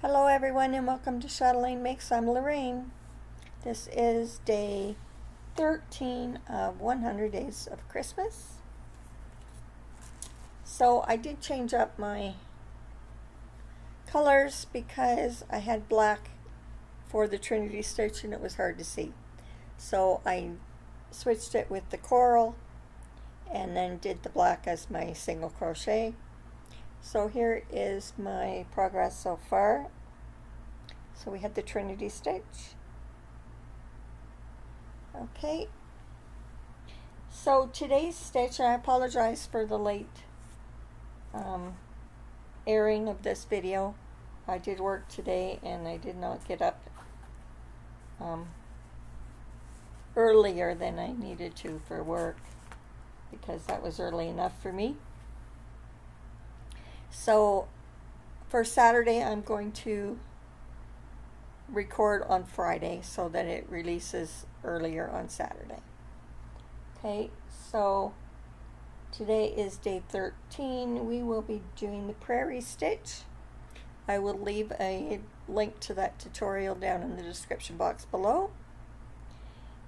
Hello everyone and welcome to Chatelain Makes. I'm Lorraine. This is day 13 of 100 Days of Christmas. So I did change up my colors because I had black for the Trinity stitch and it was hard to see. So I switched it with the coral and then did the black as my single crochet. So here is my progress so far. So we had the Trinity stitch. Okay. So today's stitch, I apologize for the late airing of this video. I did work today and I did not get up earlier than I needed to for work because that was early enough for me. So for Saturday, I'm going to record on Friday so that it releases earlier on Saturday. Okay, so today is day 13. We will be doing the prairie stitch. I will leave a link to that tutorial down in the description box below.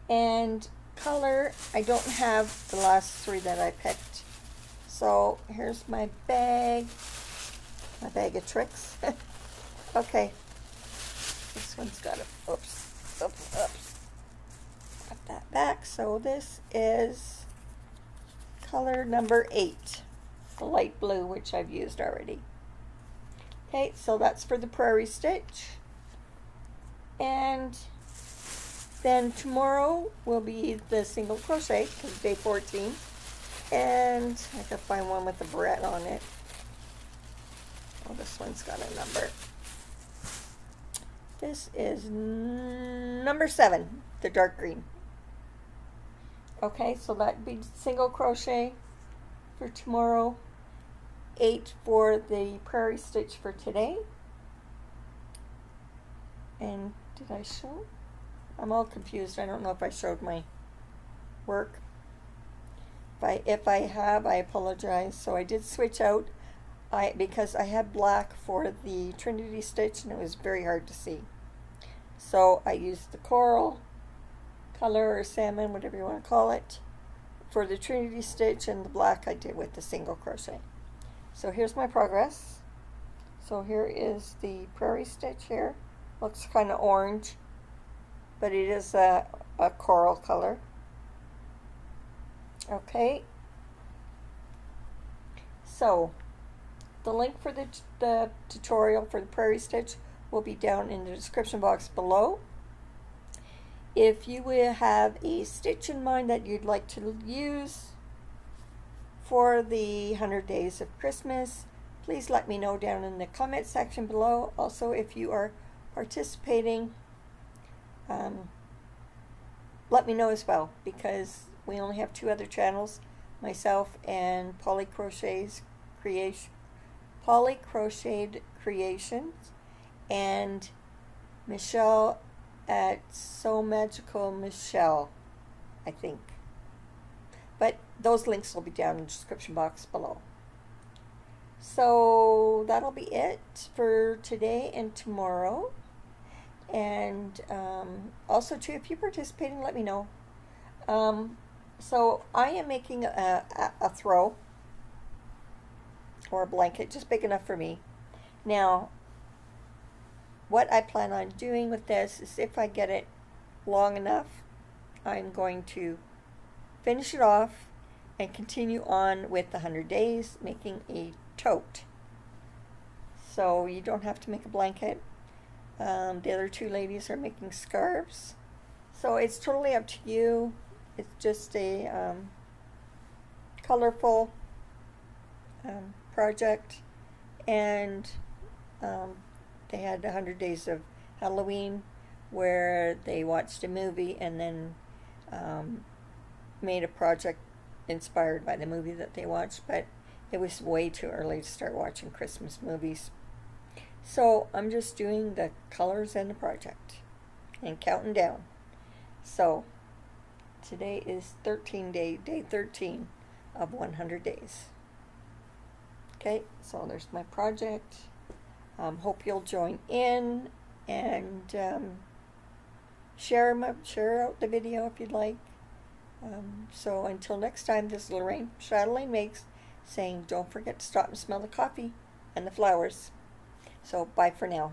And color, I don't have the last three that I picked. So here's my bag of tricks. Okay, this one's got a, oops, put that back. So this is color number 8, the light blue, which I've used already. Okay, so that's for the prairie stitch. And then tomorrow will be the single crochet, because day 14. And I have to find one with a barrette on it. Oh, this one's got a number. This is number 7, the dark green. Okay, so that'd be single crochet for tomorrow, 8 for the prairie stitch for today. And did I show? I'm all confused. I don't know if I showed my work. If I have, I apologize. So I did switch out because I had black for the Trinity stitch and it was very hard to see. So I used the coral color or salmon, whatever you want to call it, for the Trinity stitch, and the black I did with the single crochet. So here's my progress. So here is the prairie stitch here. Looks kind of orange, but it is a coral color. Okay, so the link for the tutorial for the prairie stitch will be down in the description box below. If you have a stitch in mind that you'd like to use for the 100 Days of Christmas, please let me know down in the comment section below. Also, if you are participating, let me know as well, because we only have 2 other channels, myself and Pauly's Crocheted Creations, and Michelle at So Magical Michelle, I think. But those links will be down in the description box below. So that'll be it for today and tomorrow. And also too, if you're participating, let me know. So I am making a throw or a blanket, just big enough for me. Now, what I plan on doing with this is, if I get it long enough, I'm going to finish it off and continue on with the 100 days, making a tote. So you don't have to make a blanket. The other 2 ladies are making scarves. So it's totally up to you. It's just a colorful project, and they had 100 Days of Halloween, where they watched a movie and then made a project inspired by the movie that they watched, but it was way too early to start watching Christmas movies. So I'm just doing the colors and the project and counting down. So today is day 13 of 100 days. Okay, so there's my project. Hope you'll join in and share out the video if you'd like. So until next time, this is Lorraine, Chatelain Makes, saying don't forget to stop and smell the coffee and the flowers. So bye for now.